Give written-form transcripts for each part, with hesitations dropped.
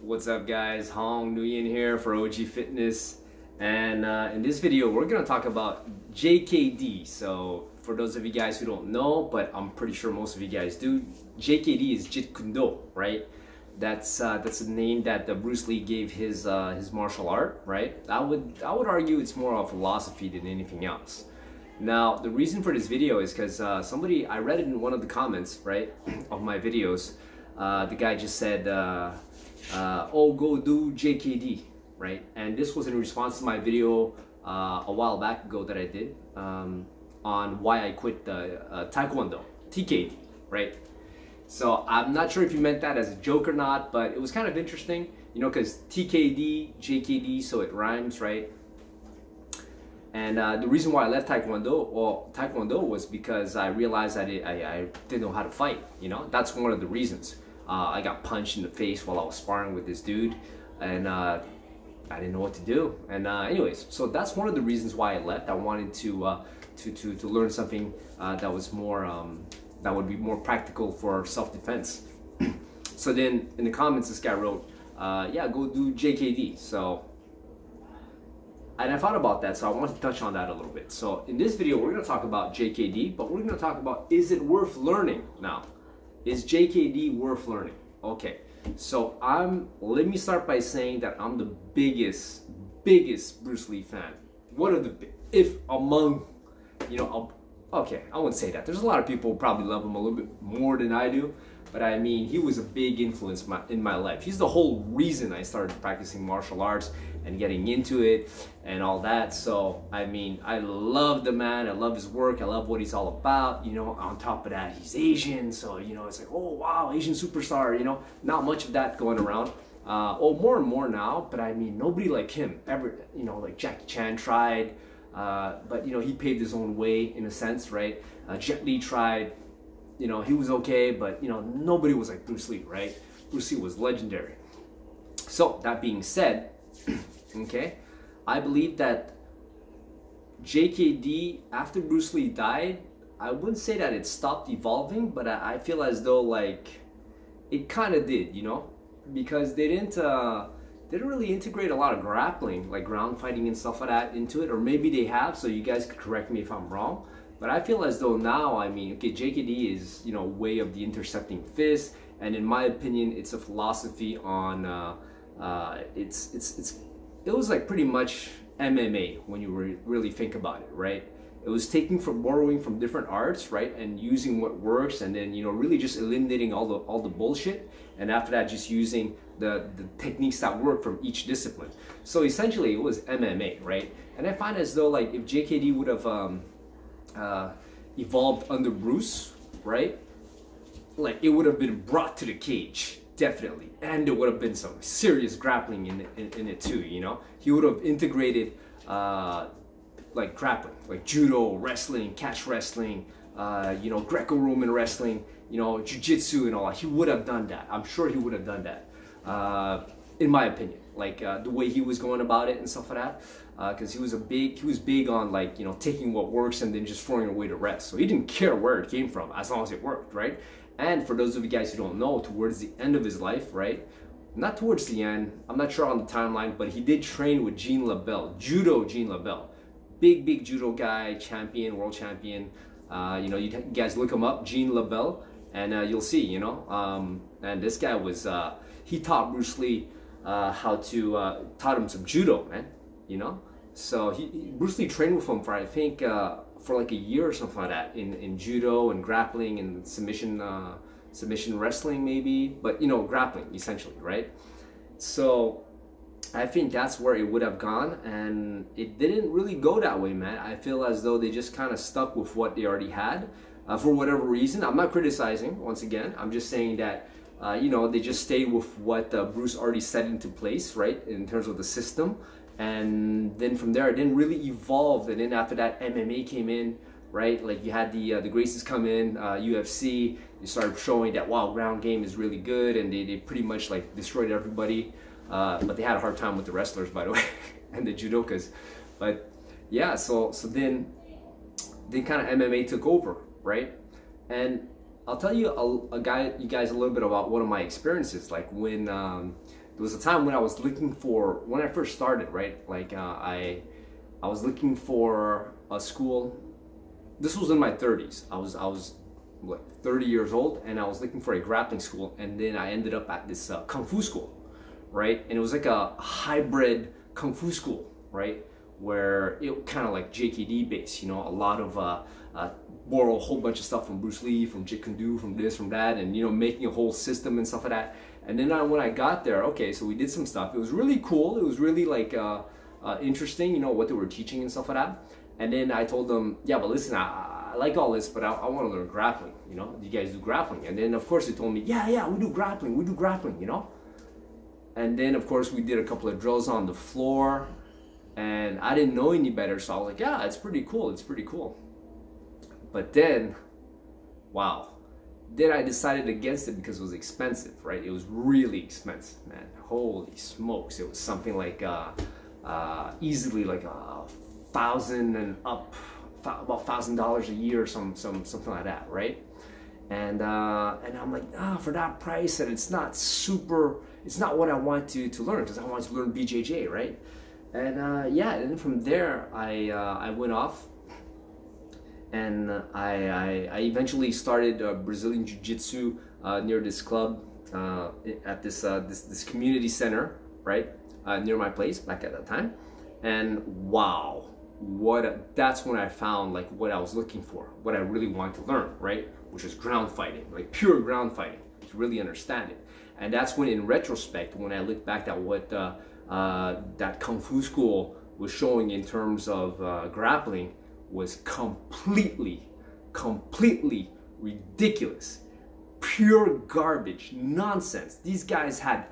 What's up guys, Hong Nguyen here for OG Fitness, and in this video we're going to talk about JKD. So for those of you guys who don't know, but I'm pretty sure most of you guys do, JKD is Jeet Kune Do, right? That's the name that Bruce Lee gave his martial art, right? I would argue it's more of a philosophy than anything else. Now the reason for this video is because somebody, I read it in one of the comments, right, of my videos, the guy just said oh, go do JKD, right? And this was in response to my video a while back ago that I did on why I quit the Taekwondo, TKD, right? So I'm not sure if you meant that as a joke or not, but it was kind of interesting, you know, because TKD, JKD, so it rhymes, right? And the reason why I left Taekwondo, well, Taekwondo was because I realized I didn't know how to fight, you know? That's one of the reasons. I got punched in the face while I was sparring with this dude, and I didn't know what to do. And anyways, so that's one of the reasons why I left. I wanted to learn something that was more that would be more practical for self-defense. So then in the comments this guy wrote, yeah, go do JKD. So, and I thought about that, so I want to touch on that a little bit. So in this video we're going to talk about JKD, but we're going to talk about, is it worth learning? Now, is JKD worth learning? Okay, so let me start by saying that I'm the biggest Bruce Lee fan. One of the, if among, you know, okay, I wouldn't say that. There's a lot of people who probably love him a little bit more than I do, but I mean, he was a big influence in my life. He's the whole reason I started practicing martial arts and getting into it and all that. So, I mean, I love the man. I love his work. I love what he's all about. You know, on top of that, he's Asian. So, you know, it's like, oh, wow, Asian superstar, you know, not much of that going around. Oh, more and more now, but I mean, nobody like him ever, you know, like Jackie Chan tried, but, you know, he paved his own way in a sense, right? Jet Li tried. You know, he was okay, but, you know, nobody was like Bruce Lee, right? Bruce Lee was legendary. So, that being said, okay, I believe that JKD, after Bruce Lee died, I wouldn't say that it stopped evolving, but I feel as though, like, it kind of did, you know? Because they didn't really integrate a lot of grappling, like ground fighting and stuff like that into it, or maybe they have, so you guys could correct me if I'm wrong. But I feel as though now, I mean, okay, JKD is, you know, way of the intercepting fist, and in my opinion, it's a philosophy on, it was like pretty much MMA when you really think about it, right? It was taking from, borrowing from different arts, right, and using what works, and then, you know, really just eliminating all the bullshit, and after that, just using the techniques that work from each discipline. So essentially, it was MMA, right? And I find as though, like, if JKD would have evolved under Bruce, right? Like, it would have been brought to the cage, definitely, and there would have been some serious grappling in it too, you know? He would have integrated like grappling, like judo, wrestling, catch wrestling, you know, Greco-Roman wrestling, you know, jiu-jitsu and all that. He would have done that. I'm sure he would have done that, in my opinion, like the way he was going about it and stuff like that, because he was big on, like, you know, taking what works and then just throwing away the rest. So he didn't care where it came from as long as it worked, right? And for those of you guys who don't know, towards the end of his life, right, not towards the end, I'm not sure on the timeline, but he did train with Gene LaBelle, Judo Gene LaBelle, big judo guy, champion, world champion, you know, you guys look him up, Gene LaBelle, and you'll see, you know, and this guy was, he taught Bruce Lee how to, taught him some judo, man, you know? So Bruce Lee trained with him for, I think, for like a year or something like that in judo and grappling and submission wrestling maybe, but, you know, grappling essentially, right? So I think that's where it would have gone, and it didn't really go that way, man. I feel as though they just kind of stuck with what they already had for whatever reason. I'm not criticizing, once again, I'm just saying that you know, they just stayed with what Bruce already set into place, right, in terms of the system. And then from there, it didn't really evolve. And then after that, MMA came in, right? Like, you had the Gracies come in, UFC. They started showing that, wow, ground game is really good. And they pretty much, like, destroyed everybody. But they had a hard time with the wrestlers, by the way, and the judokas. But, yeah, so then kind of MMA took over, right? And I'll tell you guys a little bit about one of my experiences, like when there was a time when I was looking for, when I first started, right? Like I was looking for a school. This was in my 30s. I was like 30 years old, and I was looking for a grappling school, and then I ended up at this Kung Fu school, right? And it was like a hybrid Kung Fu school, right? Where it kind of like JKD based, you know, a lot of borrow a whole bunch of stuff from Bruce Lee, from Jeet Kune Do, from this, from that, and you know, making a whole system and stuff like that. And then when I got there, okay, so we did some stuff. It was really cool. It was really like interesting, you know, what they were teaching and stuff like that. And then I told them, yeah, but listen, I like all this, but I want to learn grappling. You know, do you guys do grappling? And then of course they told me, yeah, we do grappling, you know. And then of course we did a couple of drills on the floor, and I didn't know any better, so I was like, yeah, it's pretty cool, it's pretty cool. But then, wow, then I decided against it because it was expensive, right? It was really expensive, man. Holy smokes, it was something like easily like $1,000 and up, about $1,000 a year, something like that, right? And I'm like, ah, for that price, and it's not super, it's not what I want to learn, because I want to learn BJJ, right? And yeah, and then from there I went off, and I eventually started Brazilian Jiu-Jitsu near this club, at this this community center, right, near my place back at that time. And wow, that's when I found like what I was looking for, what I really wanted to learn, right, which is ground fighting, like pure ground fighting, to really understand it. And that's when, in retrospect, when I look back at what that Kung Fu school was showing in terms of grappling, was completely ridiculous, pure garbage, nonsense. These guys had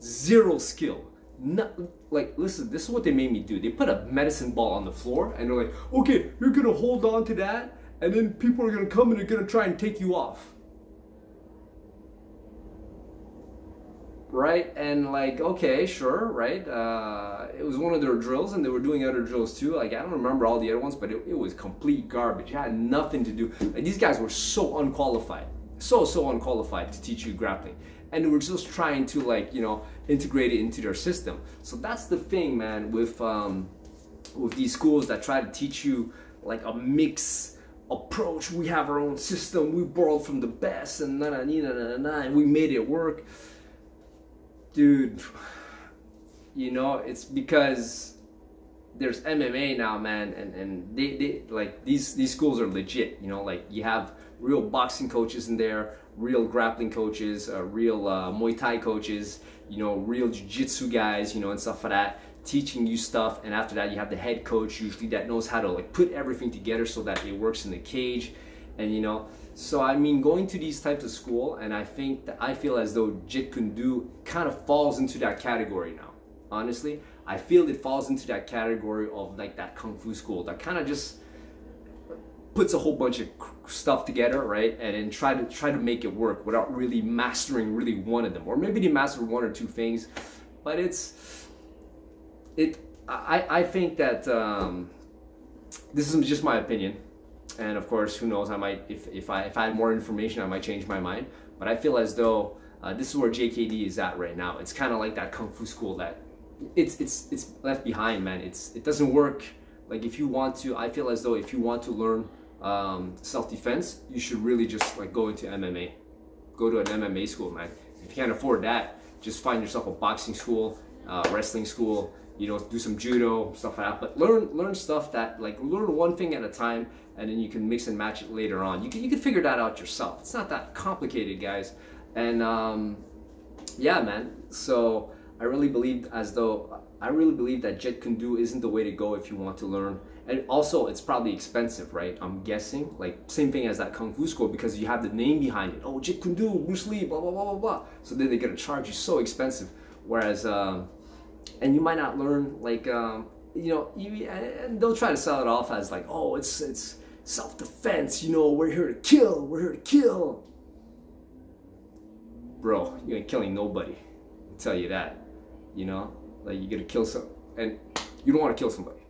zero skill. Not, like, listen, this is what they made me do. They put a medicine ball on the floor, and they're like, okay, you're gonna hold on to that, and then people are gonna come and they're gonna try and take you off. Right? And like, okay, sure, right? It was one of their drills, and they were doing other drills too. Like, I don't remember all the other ones, but it was complete garbage. It had nothing to do. Like, these guys were so unqualified, so unqualified to teach you grappling. And they were just trying to, like, you know, integrate it into their system. So that's the thing, man, with these schools that try to teach you like a mix approach. We have our own system, we borrowed from the best, and and we made it work. Dude, you know, it's because there's MMA now, man, and they like these schools are legit, you know, like you have real boxing coaches in there, real grappling coaches, real Muay Thai coaches, you know, real jiu-jitsu guys, you know, and stuff like that, teaching you stuff. And after that, you have the head coach usually that knows how to like put everything together so that it works in the cage. And you know, so I mean, going to these types of school, and I think that I feel as though Jeet Kune Do kind of falls into that category now. Honestly, I feel it falls into that category of like that Kung Fu school that kind of just puts a whole bunch of stuff together, right, and then try to make it work without really mastering really one of them, or maybe they master one or two things. But I think that this is just my opinion. And of course, who knows, I might, if I had more information, I might change my mind. But I feel as though this is where JKD is at right now. It's kind of like that Kung Fu school that it's left behind, man. It doesn't work. Like, if you want to, I feel as though if you want to learn self-defense, you should really just like go into MMA. Go to an MMA school, man. If you can't afford that, just find yourself a boxing school, wrestling school, you know, do some judo, stuff like that. But learn stuff that, like, learn one thing at a time, and then you can mix and match it later on. You can figure that out yourself. It's not that complicated, guys. And yeah, man, so I really believe that Jeet Kune Do isn't the way to go if you want to learn. And also, it's probably expensive, right? I'm guessing, like, same thing as that Kung Fu school, because you have the name behind it. Oh, Jeet Kune Do, Bruce Lee, blah, blah, blah, blah, blah. So then they're gonna charge you so expensive. Whereas, and you might not learn, like, you know, and they'll try to sell it off as like, oh, it's self-defense, you know, we're here to kill. Bro, you ain't killing nobody, I'll tell you that. You know, like, you're gonna kill some, and you don't want to kill somebody.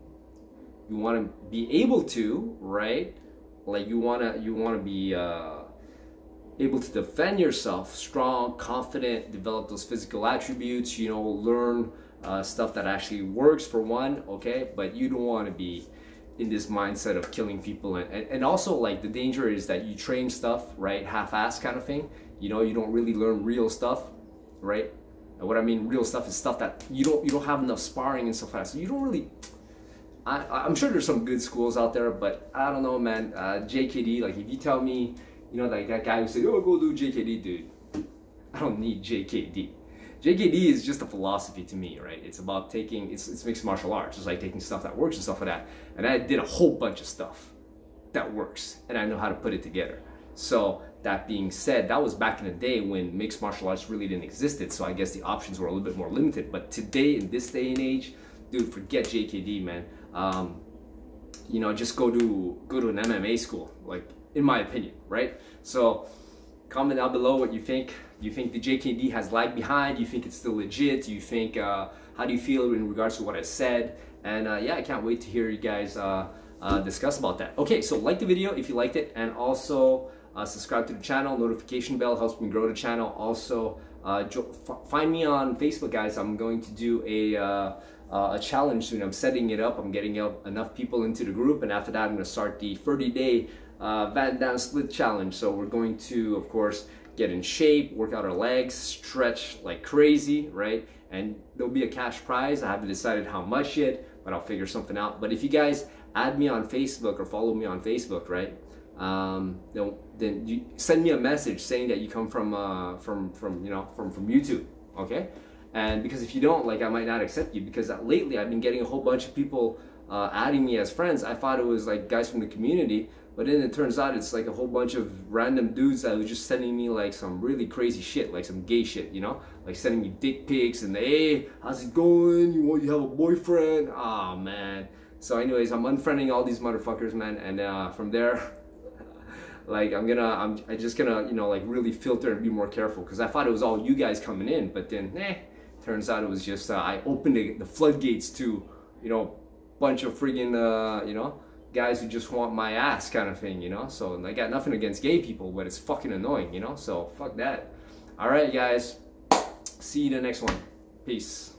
You want to be able to, right? Like, you wanna be able to defend yourself, strong, confident, develop those physical attributes, you know, learn stuff that actually works for one, okay? But you don't want to be in this mindset of killing people, and also, like, the danger is that you train stuff, right, half-ass kind of thing, you know, you don't really learn real stuff, right? And what I mean real stuff is stuff that you don't have enough sparring and stuff like that, so you don't really, I'm sure there's some good schools out there, but I don't know, man. JKD, like, if you tell me, you know, like that guy who said, oh, go do JKD, dude, I don't need JKD. JKD is just a philosophy to me, right? It's about taking, it's mixed martial arts. It's like taking stuff that works and stuff like that. And I did a whole bunch of stuff that works, and I know how to put it together. So that being said, that was back in the day when mixed martial arts really didn't exist. So I guess the options were a little bit more limited. But today, in this day and age, dude, forget JKD, man. You know, just go to an MMA school, like, in my opinion, right? So comment down below what you think. Do you think the JKD has lagged behind? Do you think it's still legit? Do you think, how do you feel in regards to what I said? And yeah, I can't wait to hear you guys discuss about that. Okay, so like the video if you liked it, and also subscribe to the channel. Notification bell helps me grow the channel. Also, find me on Facebook, guys. I'm going to do a challenge soon. I'm setting it up. I'm getting enough people into the group, and after that, I'm going to start the 30-day Van Dam split challenge. So we're going to, of course, get in shape, work out our legs, stretch like crazy, right? And there'll be a cash prize. I haven't decided how much yet, but I'll figure something out. But if you guys add me on Facebook or follow me on Facebook, right, then you send me a message saying that you come from YouTube, okay? And because if you don't, like, I might not accept you, because lately I've been getting a whole bunch of people adding me as friends. I thought it was like guys from the community, but then it turns out it's like a whole bunch of random dudes that were just sending me like some really crazy shit, like some gay shit, you know? Like sending me dick pics and, hey, how's it going? You have a boyfriend? Ah, man. So anyways, I'm unfriending all these motherfuckers, man. And from there, like, I'm just gonna, you know, like, really filter and be more careful, because I thought it was all you guys coming in, but then, turns out it was just, I opened the floodgates to, you know, bunch of friggin', you know, guys who just want my ass kind of thing, you know? So, and I got nothing against gay people, but it's fucking annoying, you know? So fuck that. All right, guys, see you in the next one. Peace.